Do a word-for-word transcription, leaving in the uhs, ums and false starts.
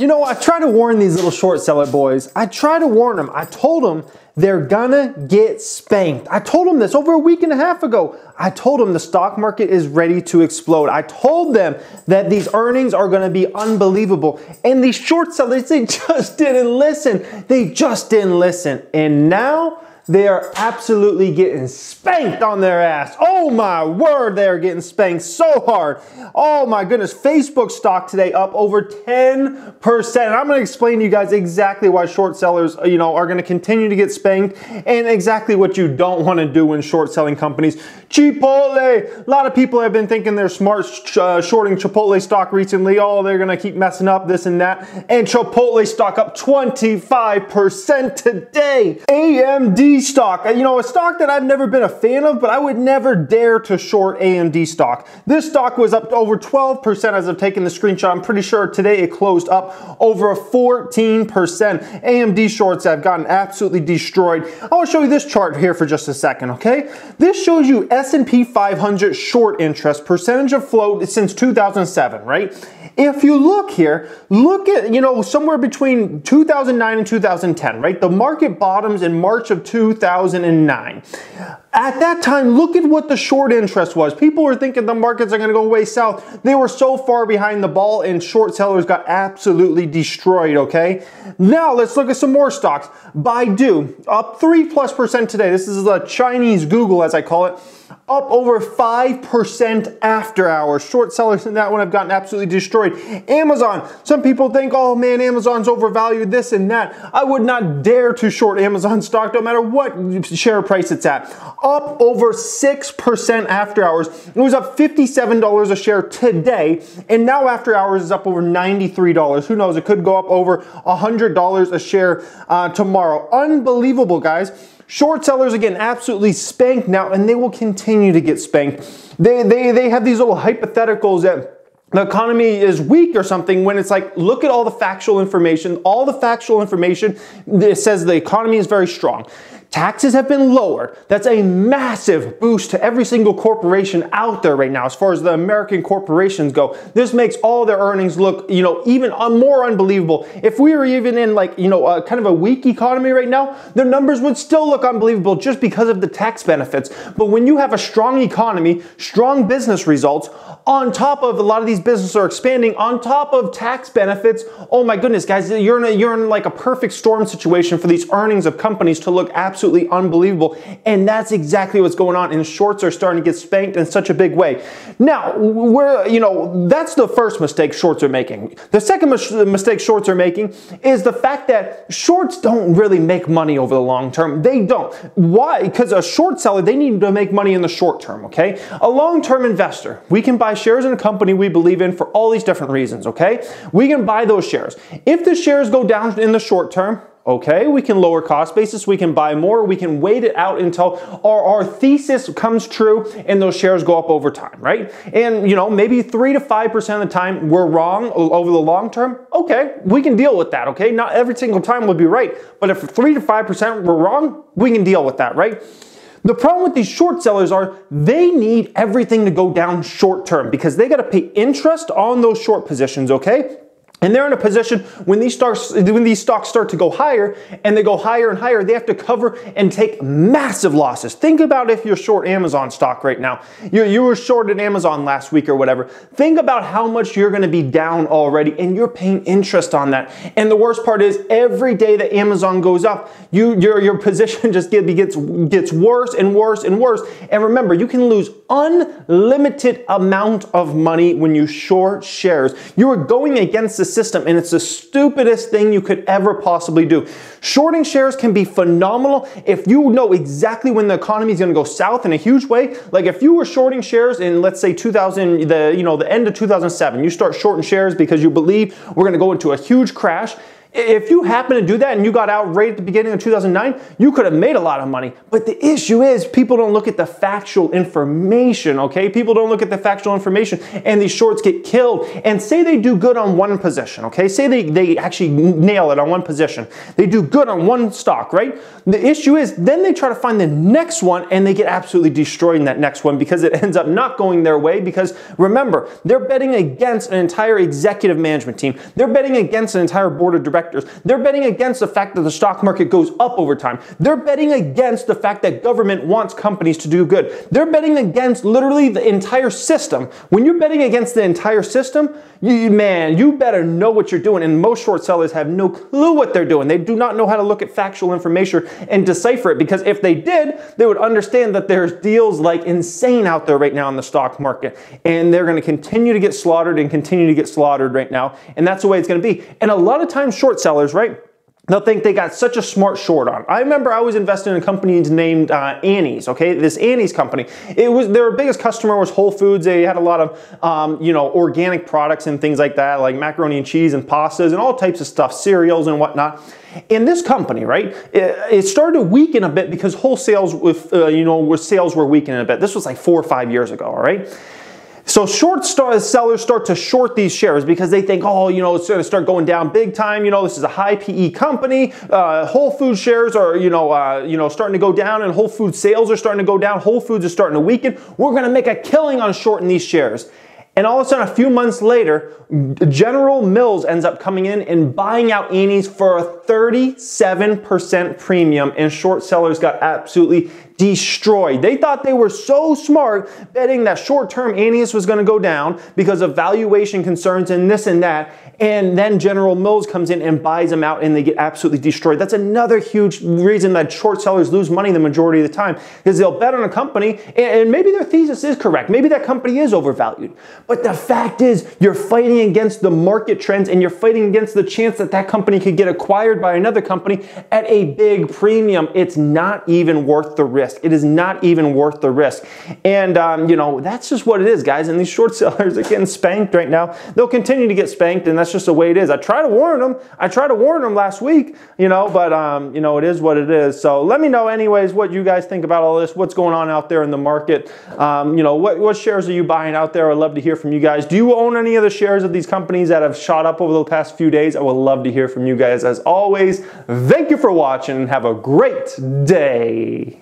You know, I try to warn these little short seller boys. I try to warn them. I told them they're gonna get spanked. I told them this over a week and a half ago. I told them the stock market is ready to explode. I told them that these earnings are gonna be unbelievable. And these short sellers, they just didn't listen. They just didn't listen. And now they are absolutely getting spanked on their ass. Oh my word, they are getting spanked so hard. Oh my goodness, Facebook stock today up over ten percent. And I'm gonna explain to you guys exactly why short sellers, you know, are gonna continue to get spanked and exactly what you don't wanna do when short selling companies. Chipotle, a lot of people have been thinking they're smart uh, shorting Chipotle stock recently. Oh, they're gonna keep messing up this and that. And Chipotle stock up twenty-five percent today. A M D stock, you know, a stock that I've never been a fan of, but I would never dare to short A M D stock. This stock was up over twelve percent as I've taken the screenshot. I'm pretty sure today it closed up over fourteen percent. A M D shorts have gotten absolutely destroyed. I want to show you this chart here for just a second, okay? This shows you S and P five hundred short interest, percentage of float since two thousand seven, right? If you look here, look at, you know, somewhere between two thousand nine and two thousand ten, right? The market bottoms in March of two thousand nine. At that time, look at what the short interest was. People were thinking the markets are gonna go way south. They were so far behind the ball and short sellers got absolutely destroyed, okay? Now let's look at some more stocks. Baidu, up three plus percent today. This is a Chinese Google, as I call it. Up over five percent after hours. Short sellers in that one have gotten absolutely destroyed. Amazon, some people think, oh man, Amazon's overvalued, this and that. I would not dare to short Amazon stock no matter what share price it's at. Up over six percent after hours. It was up fifty-seven dollars a share today, and now after hours is up over ninety-three dollars. Who knows, it could go up over one hundred dollars a share uh, tomorrow. Unbelievable, guys. Short sellers, again, absolutely spanked now, and they will continue to get spanked. They, they, they have these little hypotheticals that the economy is weak or something when it's like, look at all the factual information. All the factual information that says the economy is very strong. Taxes have been lowered. That's a massive boost to every single corporation out there right now as far as the American corporations go. This makes all their earnings look, you know, even more unbelievable. If we were even in like, you know, a, kind of a weak economy right now, their numbers would still look unbelievable just because of the tax benefits. But when you have a strong economy, strong business results, on top of a lot of these businesses are expanding, on top of tax benefits, oh my goodness, guys, you're in, a, you're in like a perfect storm situation for these earnings of companies to look absolutely Absolutely unbelievable, and that's exactly what's going on. And shorts are starting to get spanked in such a big way. Now, we're you know that's the first mistake shorts are making. The second mistake shorts are making is the fact that shorts don't really make money over the long term. They don't. Why? Because a short seller, they need to make money in the short term. Okay, a long-term investor, we can buy shares in a company we believe in for all these different reasons. Okay, we can buy those shares. If the shares go down in the short term, okay, we can lower cost basis, we can buy more, we can wait it out until our, our thesis comes true and those shares go up over time, right? And, you know, maybe three to five percent of the time we're wrong over the long term. Okay, we can deal with that, okay? Not every single time we'll be right, but if three to five percent we're wrong, we can deal with that, right? The problem with these short sellers are they need everything to go down short term because they got to pay interest on those short positions, okay? And they're in a position when these stocks, when these stocks start to go higher and they go higher and higher, they have to cover and take massive losses. Think about if you're short Amazon stock right now. You, you were shorted Amazon last week or whatever. Think about how much you're going to be down already and you're paying interest on that. And the worst part is every day that Amazon goes up, you, your, your position just gets, gets worse and worse and worse. And remember, you can lose unlimited amount of money when you short shares. You are going against the system, and it's the stupidest thing you could ever possibly do. Shorting shares can be phenomenal if you know exactly when the economy is going to go south in a huge way. Like if you were shorting shares in, let's say two thousand, the you know the end of two thousand seven, you start shorting shares because you believe we're going to go into a huge crash. If you happen to do that and you got out right at the beginning of two thousand nine, you could have made a lot of money. But the issue is people don't look at the factual information, okay? People don't look at the factual information, and these shorts get killed. And say they do good on one position, okay? Say they, they actually nail it on one position. They do good on one stock, right? The issue is then they try to find the next one and they get absolutely destroyed in that next one because it ends up not going their way because, remember, they're betting against an entire executive management team. They're betting against an entire board of directors. They're betting against the fact that the stock market goes up over time. They're betting against the fact that government wants companies to do good. They're betting against literally the entire system. When you're betting against the entire system, you, man, you better know what you're doing. And most short sellers have no clue what they're doing. They do not know how to look at factual information and decipher it, because if they did, they would understand that there's deals like insane out there right now in the stock market. And they're going to continue to get slaughtered and continue to get slaughtered right now. And that's the way it's going to be. And a lot of times short sellers, right? They'll think they got such a smart short on. I remember I was investing in a company named uh, Annie's, okay? This Annie's company. It was, their biggest customer was Whole Foods. They had a lot of, um, you know, organic products and things like that, like macaroni and cheese and pastas and all types of stuff, cereals and whatnot. And this company, right, it started to weaken a bit because wholesales with, uh, you know, with sales were weakening a bit. This was like four or five years ago, all right? So short sellers start to short these shares because they think, oh, you know, it's going to start going down big time. You know, this is a high P E company. Uh, Whole Foods shares are, you know, uh, you know, starting to go down, and Whole Foods sales are starting to go down. Whole Foods is starting to weaken. We're going to make a killing on shorting these shares. And all of a sudden, a few months later, General Mills ends up coming in and buying out Annie's for a thirty-seven percent premium, and short sellers got absolutely destroyed. They thought they were so smart betting that short-term Annie's was going to go down because of valuation concerns and this and that, and then General Mills comes in and buys them out and they get absolutely destroyed. That's another huge reason that short sellers lose money the majority of the time, because they'll bet on a company and maybe their thesis is correct. Maybe that company is overvalued. But the fact is you're fighting against the market trends and you're fighting against the chance that that company could get acquired by another company at a big premium. It's not even worth the risk. It is not even worth the risk. And, um, you know, that's just what it is, guys. And these short sellers are getting spanked right now. They'll continue to get spanked, and that's just the way it is. I try to warn them. I tried to warn them last week, you know, but, um, you know, it is what it is. So let me know anyways what you guys think about all this, what's going on out there in the market. Um, you know, what, what shares are you buying out there? I'd love to hear from you guys. Do you own any of the shares of these companies that have shot up over the past few days? I would love to hear from you guys. As always, thank you for watching and have a great day.